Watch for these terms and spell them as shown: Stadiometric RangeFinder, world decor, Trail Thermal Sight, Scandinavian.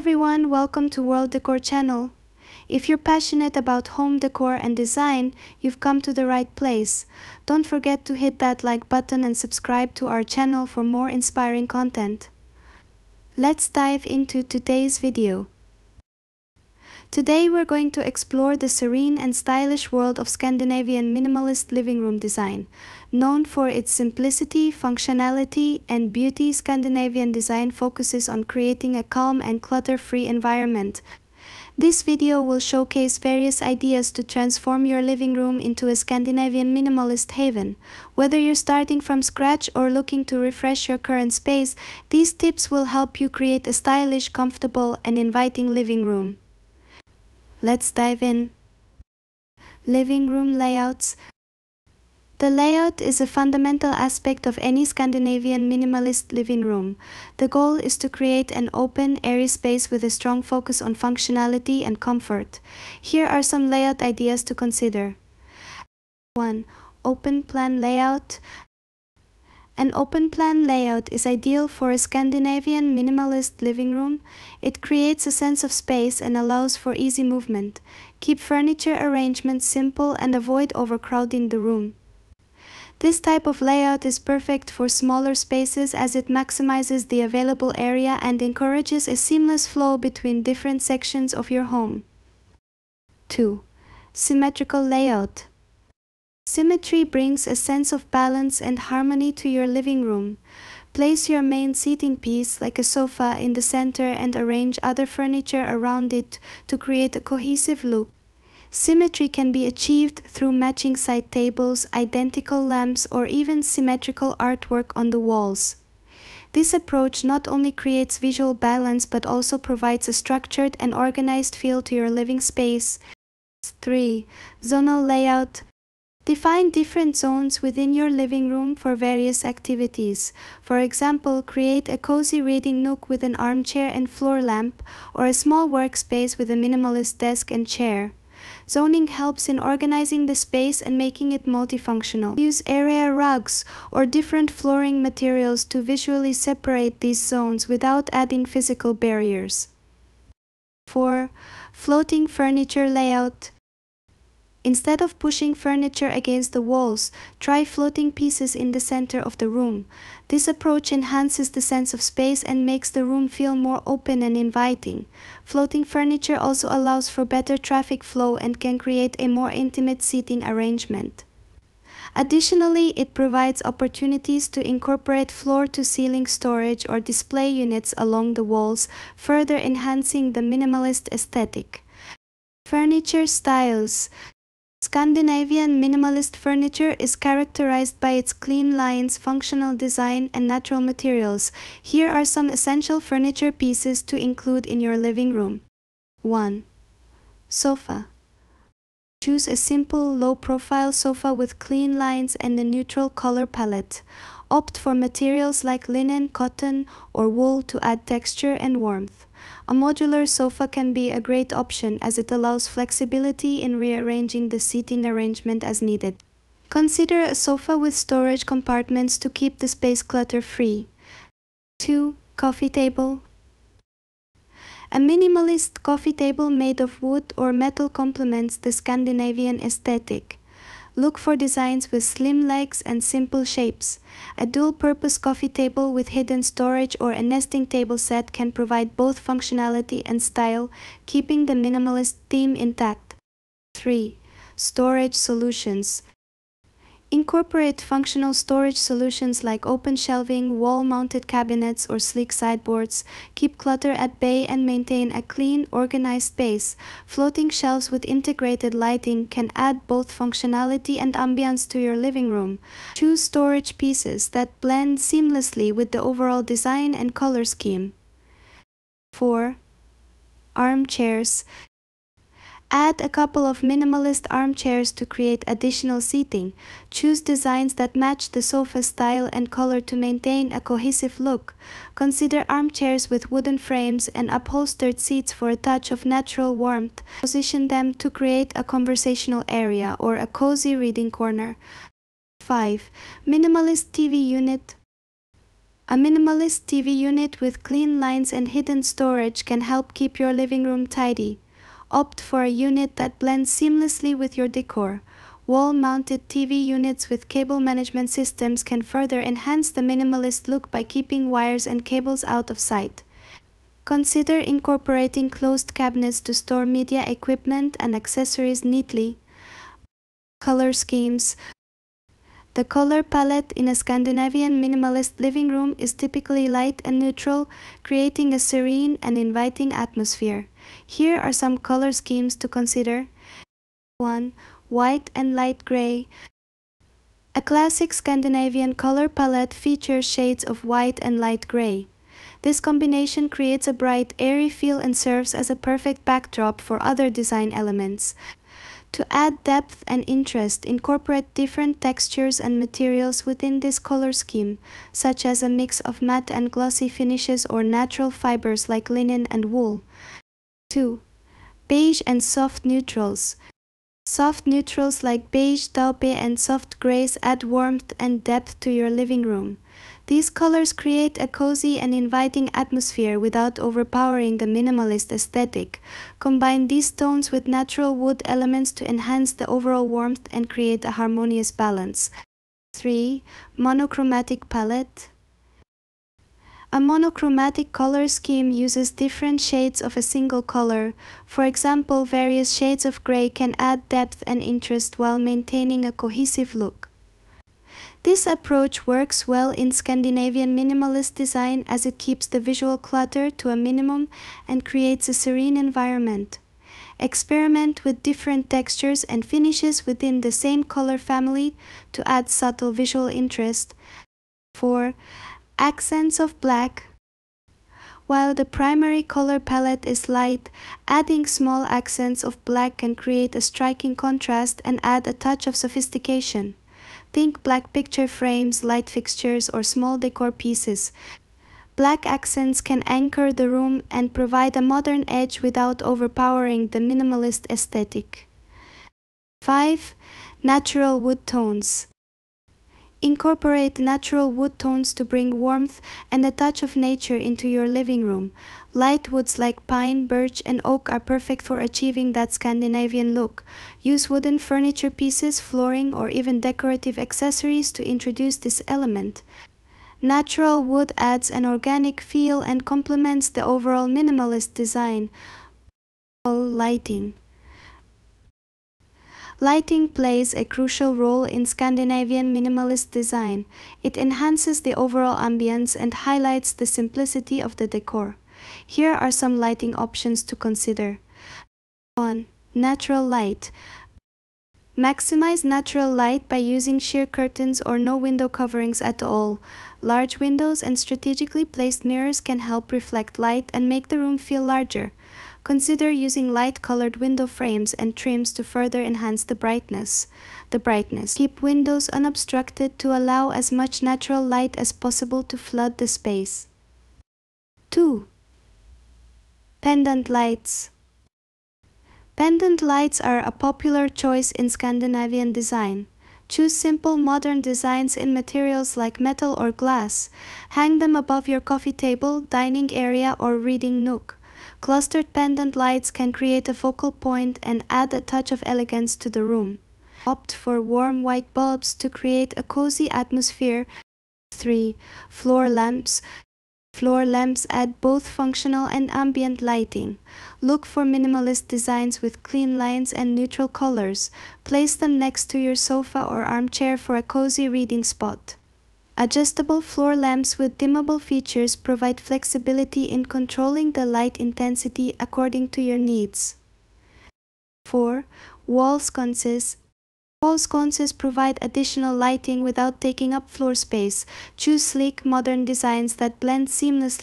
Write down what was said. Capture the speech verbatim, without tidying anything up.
everyone, welcome to World Decor channel. If you're passionate about home decor and design, you've come to the right place. Don't forget to hit that like button and subscribe to our channel for more inspiring content. Let's dive into today's video. Today we're going to explore the serene and stylish world of Scandinavian minimalist living room design. Known for its simplicity, functionality, and beauty, Scandinavian design focuses on creating a calm and clutter-free environment. This video will showcase various ideas to transform your living room into a Scandinavian minimalist haven. Whether you're starting from scratch or looking to refresh your current space, these tips will help you create a stylish, comfortable, and inviting living room. Let's dive in. Living room layouts. The layout is a fundamental aspect of any Scandinavian minimalist living room. The goal is to create an open, airy space with a strong focus on functionality and comfort. Here are some layout ideas to consider. one Open plan layout. An open plan layout is ideal for a Scandinavian minimalist living room. It creates a sense of space and allows for easy movement. Keep furniture arrangements simple and avoid overcrowding the room. This type of layout is perfect for smaller spaces as it maximizes the available area and encourages a seamless flow between different sections of your home. two Symmetrical layout. Symmetry brings a sense of balance and harmony to your living room. Place your main seating piece, like a sofa, in the center and arrange other furniture around it to create a cohesive look. Symmetry can be achieved through matching side tables, identical lamps, or even symmetrical artwork on the walls. This approach not only creates visual balance but also provides a structured and organized feel to your living space. three Zonal layout. Define different zones within your living room for various activities. For example, create a cozy reading nook with an armchair and floor lamp, or a small workspace with a minimalist desk and chair. Zoning helps in organizing the space and making it multifunctional. Use area rugs or different flooring materials to visually separate these zones without adding physical barriers. four Floating furniture layout. Instead of pushing furniture against the walls, try floating pieces in the center of the room. This approach enhances the sense of space and makes the room feel more open and inviting. Floating furniture also allows for better traffic flow and can create a more intimate seating arrangement. Additionally, it provides opportunities to incorporate floor-to-ceiling storage or display units along the walls, further enhancing the minimalist aesthetic. Furniture styles. Scandinavian minimalist furniture is characterized by its clean lines, functional design, and natural materials. Here are some essential furniture pieces to include in your living room. one Sofa. Choose a simple, low-profile sofa with clean lines and a neutral color palette. Opt for materials like linen, cotton, or wool to add texture and warmth. A modular sofa can be a great option as it allows flexibility in rearranging the seating arrangement as needed. Consider a sofa with storage compartments to keep the space clutter-free. two Coffee table. A minimalist coffee table made of wood or metal complements the Scandinavian aesthetic. Look for designs with slim legs and simple shapes. A dual-purpose coffee table with hidden storage or a nesting table set can provide both functionality and style, keeping the minimalist theme intact. three Storage solutions. Incorporate functional storage solutions like open shelving, wall-mounted cabinets, or sleek sideboards. Keep clutter at bay and maintain a clean, organized space. Floating shelves with integrated lighting can add both functionality and ambiance to your living room. Choose storage pieces that blend seamlessly with the overall design and color scheme. four Armchairs. Add a couple of minimalist armchairs to create additional seating. Choose designs that match the sofa style and color to maintain a cohesive look. Consider armchairs with wooden frames and upholstered seats for a touch of natural warmth. Position them to create a conversational area or a cozy reading corner. five Minimalist T V unit. A minimalist T V unit with clean lines and hidden storage can help keep your living room tidy. Opt for a unit that blends seamlessly with your decor. Wall-mounted T V units with cable management systems can further enhance the minimalist look by keeping wires and cables out of sight. Consider incorporating closed cabinets to store media equipment and accessories neatly. Color schemes. The color palette in a Scandinavian minimalist living room is typically light and neutral, creating a serene and inviting atmosphere. Here are some color schemes to consider. one White and light gray. A classic Scandinavian color palette features shades of white and light gray. This combination creates a bright, airy feel and serves as a perfect backdrop for other design elements. To add depth and interest, incorporate different textures and materials within this color scheme, such as a mix of matte and glossy finishes or natural fibers like linen and wool. two Beige and soft neutrals. Soft neutrals like beige, taupe and soft grays add warmth and depth to your living room. These colors create a cozy and inviting atmosphere without overpowering the minimalist aesthetic. Combine these tones with natural wood elements to enhance the overall warmth and create a harmonious balance. three Monochromatic palette. A monochromatic color scheme uses different shades of a single color. For example, various shades of gray can add depth and interest while maintaining a cohesive look. This approach works well in Scandinavian minimalist design as it keeps the visual clutter to a minimum and creates a serene environment. Experiment with different textures and finishes within the same color family to add subtle visual interest. four Accents of black. While the primary color palette is light, adding small accents of black can create a striking contrast and add a touch of sophistication. Think black picture frames, light fixtures, or small decor pieces. Black accents can anchor the room and provide a modern edge without overpowering the minimalist aesthetic. five Natural wood tones. Incorporate natural wood tones to bring warmth and a touch of nature into your living room. Light woods like pine, birch, and oak are perfect for achieving that Scandinavian look. Use wooden furniture pieces, flooring, or even decorative accessories to introduce this element. Natural wood adds an organic feel and complements the overall minimalist design. Lighting. Lighting plays a crucial role in Scandinavian minimalist design. It enhances the overall ambience and highlights the simplicity of the decor. Here are some lighting options to consider. one Natural light. Maximize natural light by using sheer curtains or no window coverings at all. Large windows and strategically placed mirrors can help reflect light and make the room feel larger. Consider using light-colored window frames and trims to further enhance the brightness. The brightness. Keep windows unobstructed to allow as much natural light as possible to flood the space. two Pendant lights. Pendant lights are a popular choice in Scandinavian design. Choose simple modern designs in materials like metal or glass. Hang them above your coffee table, dining area, or reading nook. Clustered pendant lights can create a focal point and add a touch of elegance to the room. Opt for warm white bulbs to create a cozy atmosphere. three Floor lamps. Floor lamps add both functional and ambient lighting. Look for minimalist designs with clean lines and neutral colors. Place them next to your sofa or armchair for a cozy reading spot. Adjustable floor lamps with dimmable features provide flexibility in controlling the light intensity according to your needs. four Wall sconces. Wall sconces provide additional lighting without taking up floor space. Choose sleek, modern designs that blend seamlessly.